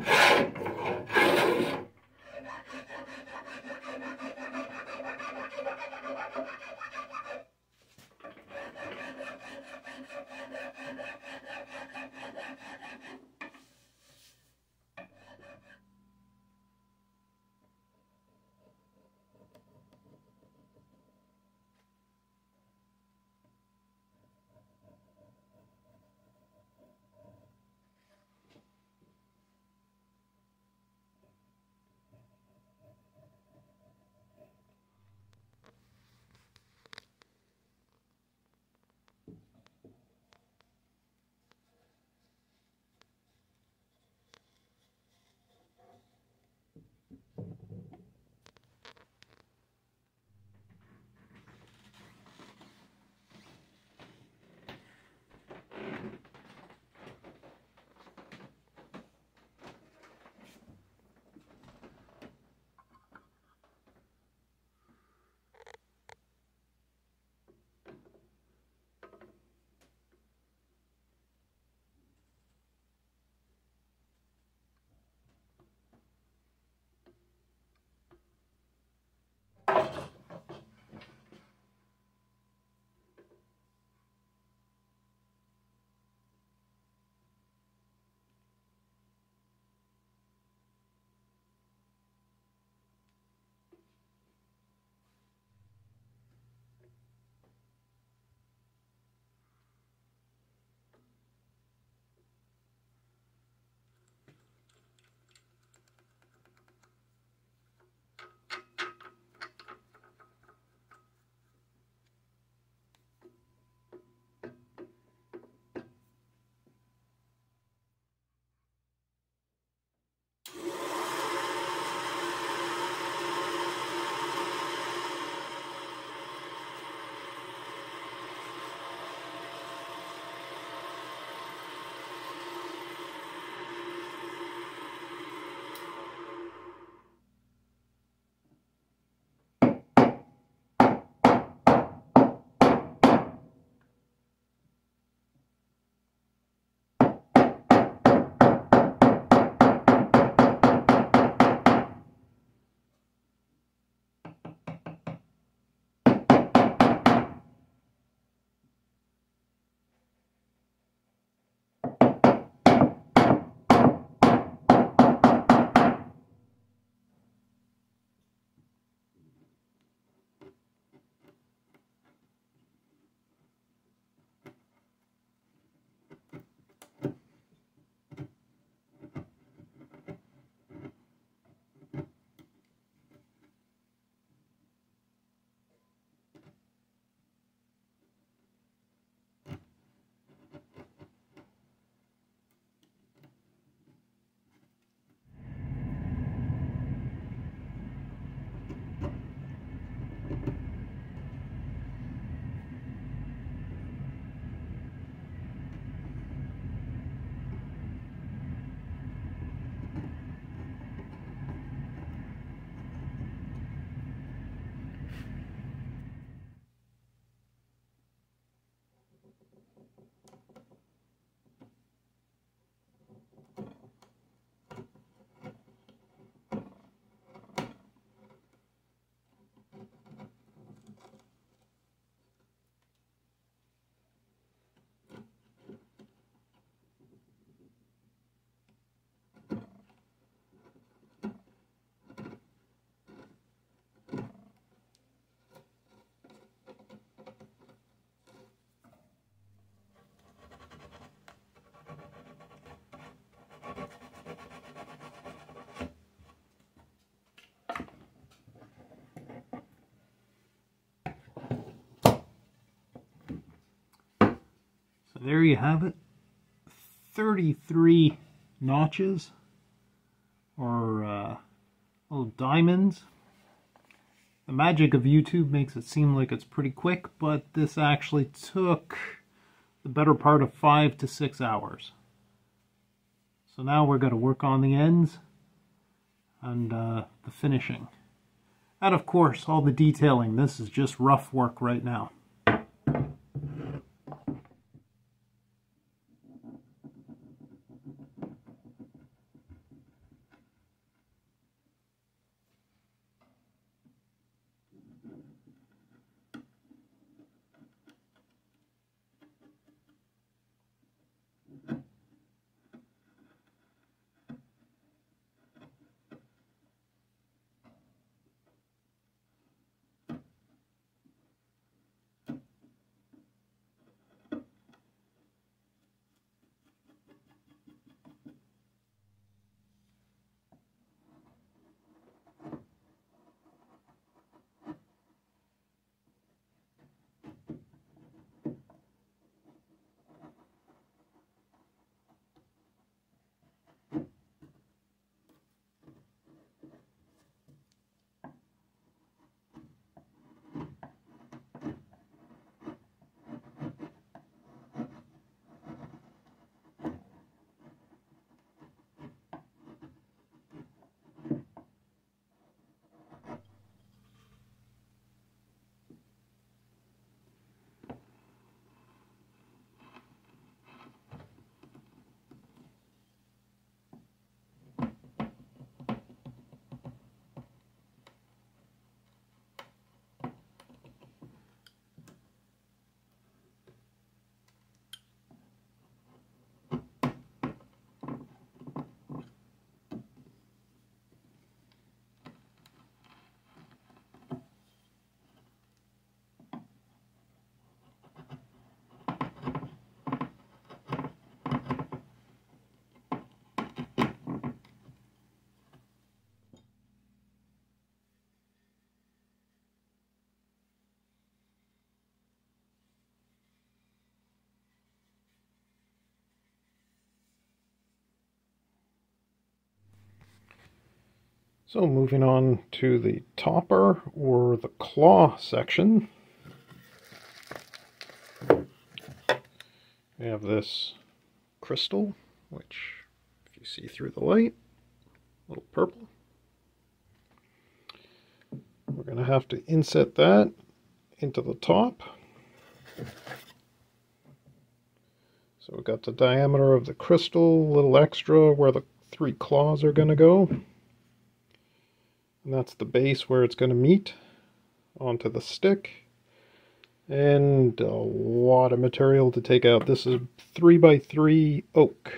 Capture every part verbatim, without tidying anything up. You there you have it, thirty-three notches or uh, little diamonds. The magic of YouTube makes it seem like it's pretty quick, but this actually took the better part of five to six hours. So now we're going to work on the ends and uh, the finishing. And of course, all the detailing. This is just rough work right now. So moving on to the topper, or the claw section, we have this crystal, which if you see through the light, a little purple. We're going to have to inset that into the top. So we've got the diameter of the crystal, a little extra where the three claws are going to go. And that's the base where it's going to meet onto the stick, and a lot of material to take out. This is three by three oak.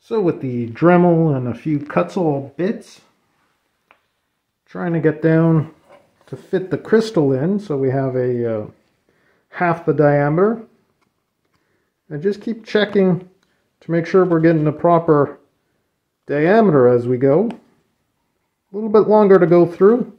So with the Dremel and a few Kutzl bits, trying to get down to fit the crystal in, so we have a uh, half the diameter, and just keep checking to make sure we're getting the proper diameter as we go. A little bit longer to go through.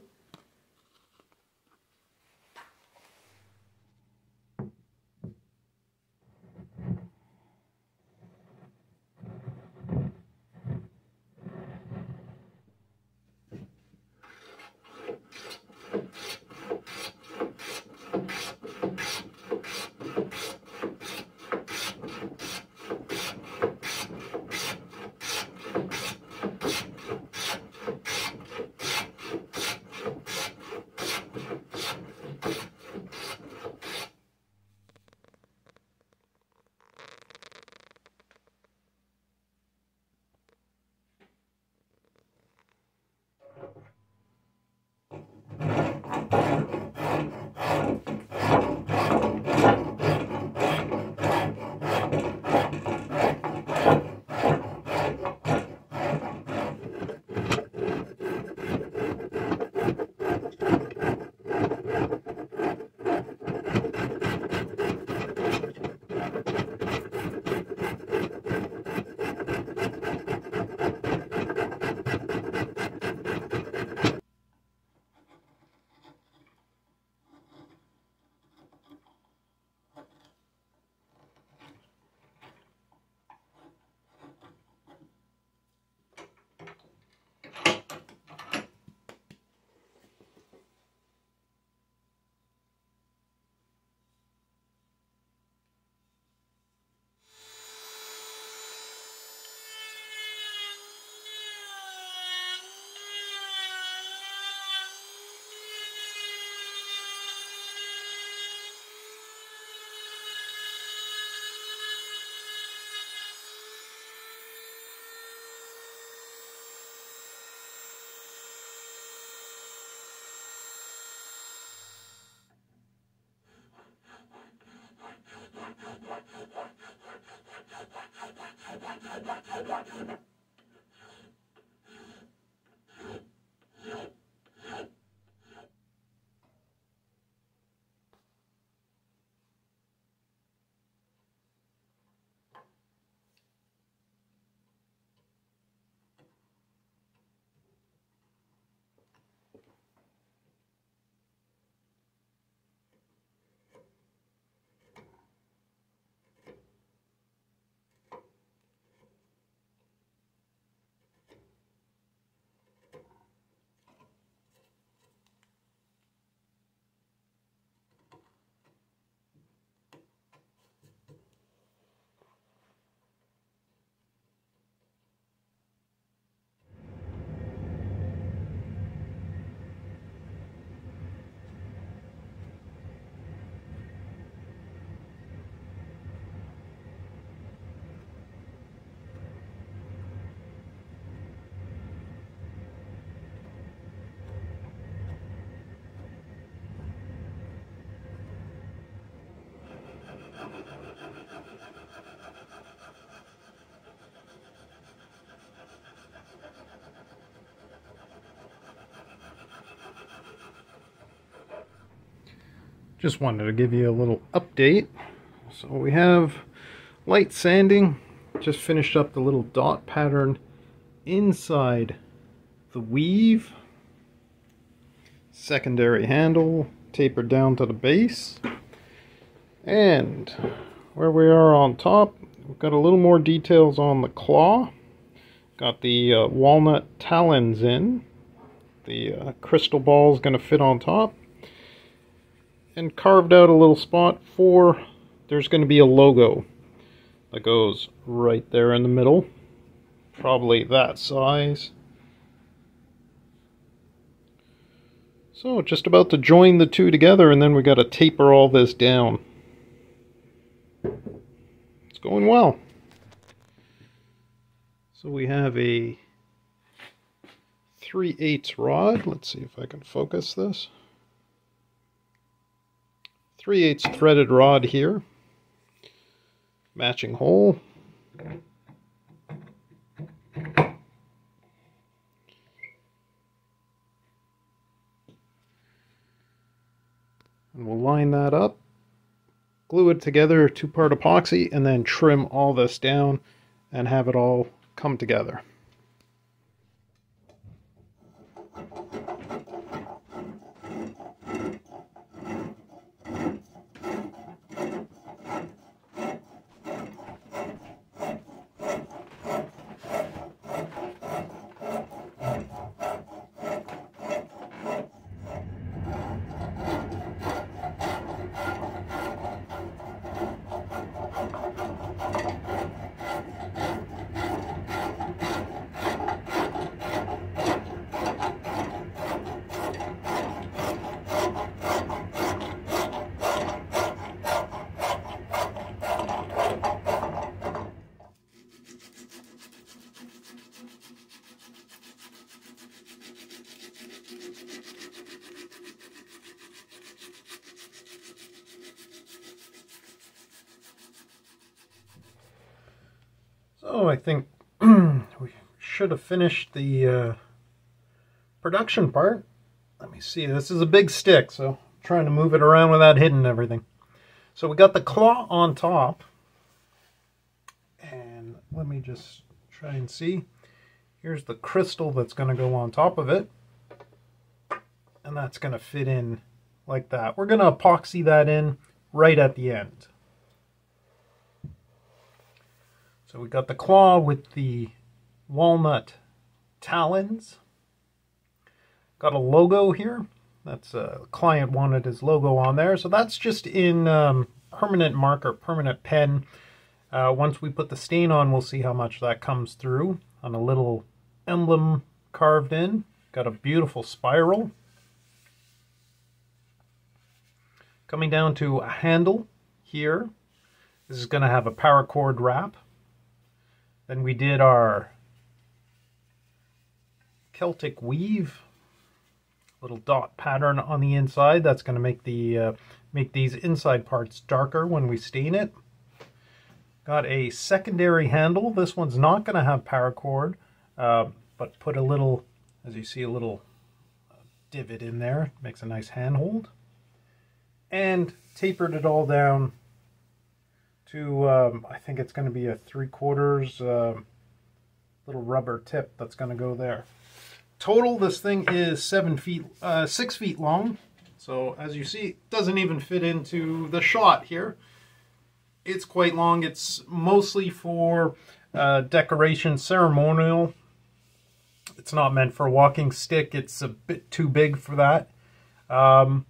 Just wanted to give you a little update. So we have light sanding, just finished up the little dot pattern inside the weave, secondary handle tapered down to the base, and where we are on top we've got a little more details on the claw, got the uh, walnut talons in, the uh, crystal ball is going to fit on top, and carved out a little spot for, there's going to be a logo that goes right there in the middle, probably that size. So just about to join the two together, and then we got to taper all this down. It's going well. So we have a three eighths rod. Let's see if I can focus this. three eighths threaded rod here, matching hole, and we'll line that up, glue it together, two-part epoxy, and then trim all this down and have it all come together. So I think we should have finished the uh, production part. Let me see, this is a big stick, so I'm trying to move it around without hitting everything. So we got the claw on top, and let me just try and see. Here's the crystal that's going to go on top of it, and that's going to fit in like that. We're going to epoxy that in right at the end. So we got the claw with the walnut talons. Got a logo here. That's a uh, client wanted his logo on there. So that's just in um, permanent marker, permanent pen. Uh, once we put the stain on, we'll see how much that comes through on a little emblem carved in. Got a beautiful spiral. Coming down to a handle here. This is going to have a paracord wrap. Then we did our Celtic weave, little dot pattern on the inside. That's going to make the uh, make these inside parts darker when we stain it. Got a secondary handle. This one's not going to have paracord, uh, but put a little, as you see, a little divot in there. Makes a nice handhold. And tapered it all down to, um, I think it's going to be a three quarters uh, little rubber tip that's going to go there. Total, this thing is seven feet, uh, six feet long. So as you see, it doesn't even fit into the shot here. It's quite long. It's mostly for uh, decoration, ceremonial. It's not meant for a walking stick. It's a bit too big for that. Um,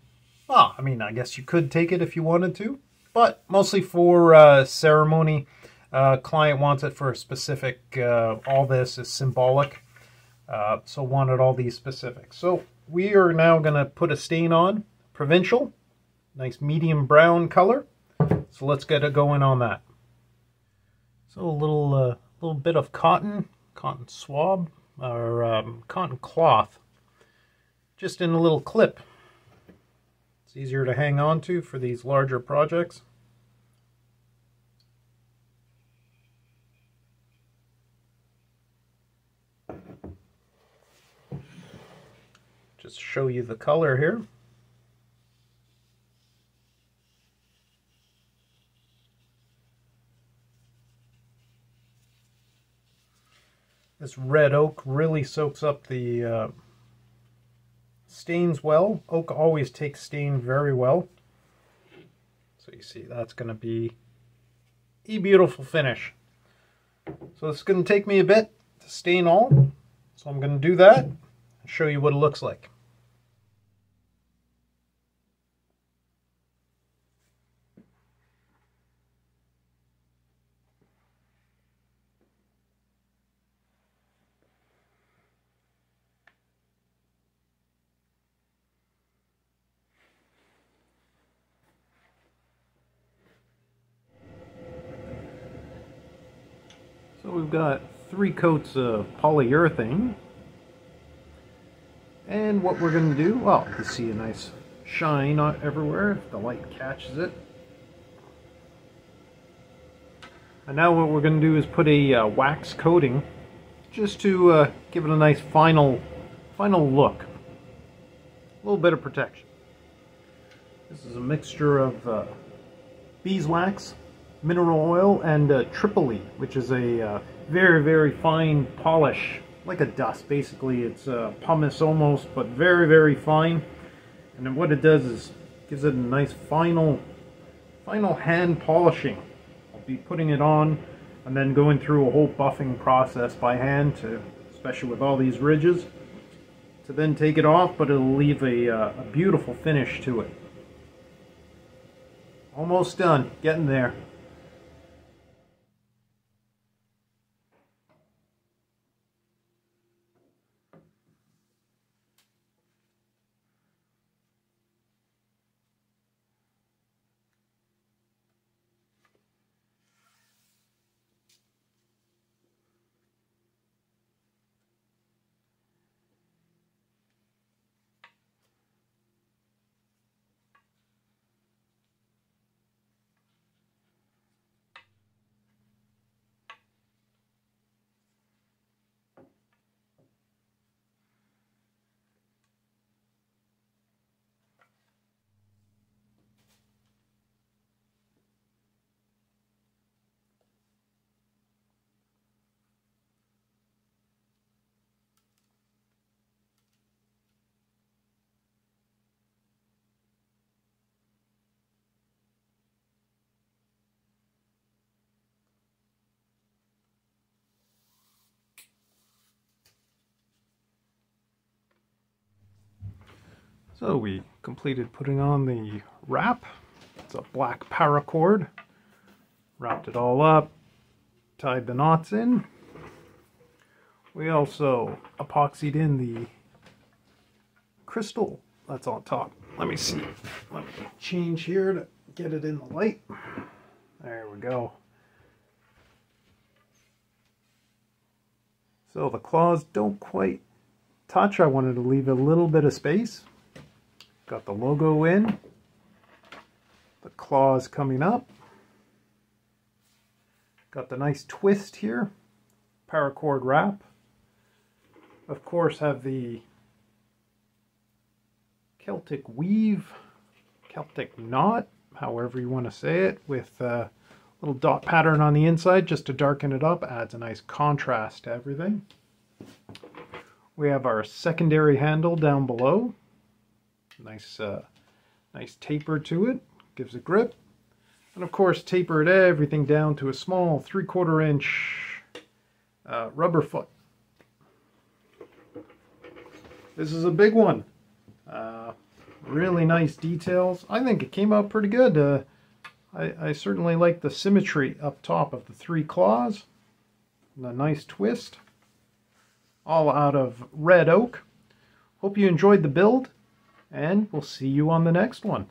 well, I mean, I guess you could take it if you wanted to, but mostly for uh, ceremony. Uh, client wants it for a specific, uh, all this is symbolic. Uh, so wanted all these specifics. So we are now going to put a stain on, Provincial, nice medium brown color. So let's get it going on that. So a little uh, little bit of cotton, cotton swab, or um, cotton cloth, just in a little clip. It's easier to hang on to for these larger projects. Just show you the color here. This red oak really soaks up the uh, stains well. Oak always takes stain very well. So you see that's going to be a beautiful finish. So it's going to take me a bit to stain all. So I'm going to do that and show you what it looks like. So we've got three coats of polyurethane, and what we're going to do, well, you can see a nice shine everywhere if the light catches it. And now what we're going to do is put a uh, wax coating just to uh, give it a nice final, final look. A little bit of protection. This is a mixture of uh, beeswax, mineral oil, and uh, tripoli, which is a uh, very, very fine polish, like a dust. Basically, it's uh, pumice almost, but very, very fine. And then what it does is gives it a nice final, final hand polishing. I'll be putting it on and then going through a whole buffing process by hand, to, especially with all these ridges, to then take it off, but it'll leave a, uh, a beautiful finish to it. Almost done, getting there. So we completed putting on the wrap. It's a black paracord. Wrapped it all up, tied the knots in. We also epoxied in the crystal that's on top. Let me see. Let me change here to get it in the light. There we go. So the claws don't quite touch. I wanted to leave a little bit of space. Got the logo in, the claws coming up, Got the nice twist here, paracord wrap. Of course have the Celtic weave, Celtic knot, however you want to say it, with a little dot pattern on the inside just to darken it up, adds a nice contrast to everything. We have our secondary handle down below, nice, uh, nice taper to it, gives a grip. And of course tapered everything down to a small three-quarter inch uh, rubber foot. This is a big one. Uh, really nice details. I think it came out pretty good. Uh, I, I certainly like the symmetry up top of the three claws. And a nice twist. All out of Red Oak. Hope you enjoyed the build, and we'll see you on the next one.